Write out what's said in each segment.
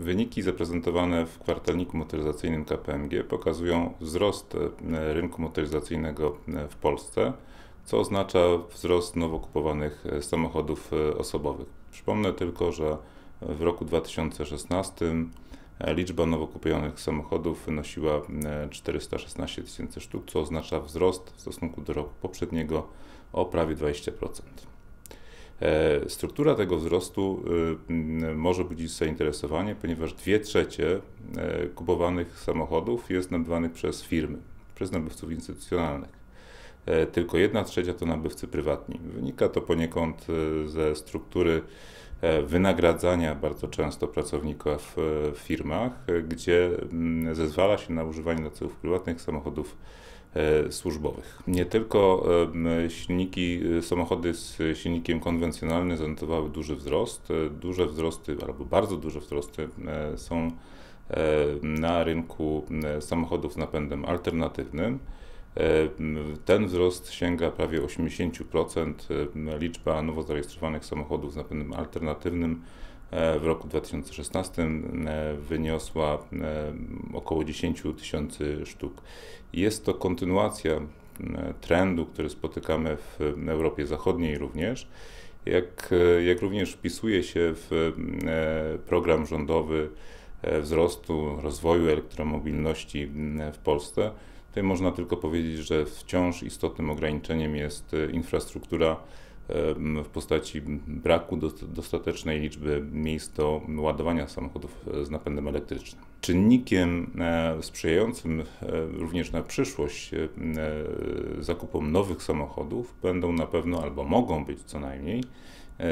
Wyniki zaprezentowane w kwartalniku motoryzacyjnym KPMG pokazują wzrost rynku motoryzacyjnego w Polsce, co oznacza wzrost nowo kupowanych samochodów osobowych. Przypomnę tylko, że w roku 2016 liczba nowo kupionych samochodów wynosiła 416 tysięcy sztuk, co oznacza wzrost w stosunku do roku poprzedniego o prawie 20%. Struktura tego wzrostu może budzić zainteresowanie, ponieważ 2/3 kupowanych samochodów jest nabywanych przez firmy, przez nabywców instytucjonalnych. Tylko 1/3 to nabywcy prywatni. Wynika to poniekąd ze struktury wynagradzania bardzo często pracowników w firmach, gdzie zezwala się na używanie do celów prywatnych samochodów służbowych. Nie tylko samochody z silnikiem konwencjonalnym zanotowały duży wzrost. Duże wzrosty albo bardzo duże wzrosty są na rynku samochodów z napędem alternatywnym. Ten wzrost sięga prawie 80%. Liczba nowo zarejestrowanych samochodów z napędem alternatywnym w roku 2016 wyniosła około 10 tysięcy sztuk. Jest to kontynuacja trendu, który spotykamy w Europie Zachodniej również, jak również wpisuje się w program rządowy wzrostu rozwoju elektromobilności w Polsce. Tutaj można tylko powiedzieć, że wciąż istotnym ograniczeniem jest infrastruktura w postaci braku dostatecznej liczby miejsc do ładowania samochodów z napędem elektrycznym. Czynnikiem sprzyjającym również na przyszłość zakupom nowych samochodów będą na pewno, albo mogą być co najmniej,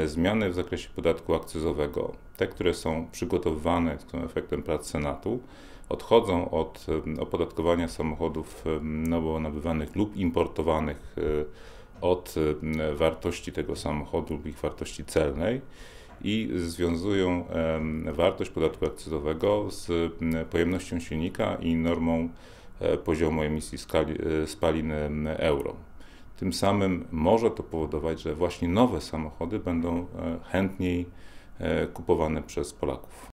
zmiany w zakresie podatku akcyzowego. Te, które są przygotowywane, są efektem prac Senatu, odchodzą od opodatkowania samochodów nowo nabywanych lub importowanych od wartości tego samochodu lub ich wartości celnej i związują wartość podatku akcyzowego z pojemnością silnika i normą poziomu emisji spalin euro. Tym samym może to powodować, że właśnie nowe samochody będą chętniej kupowane przez Polaków.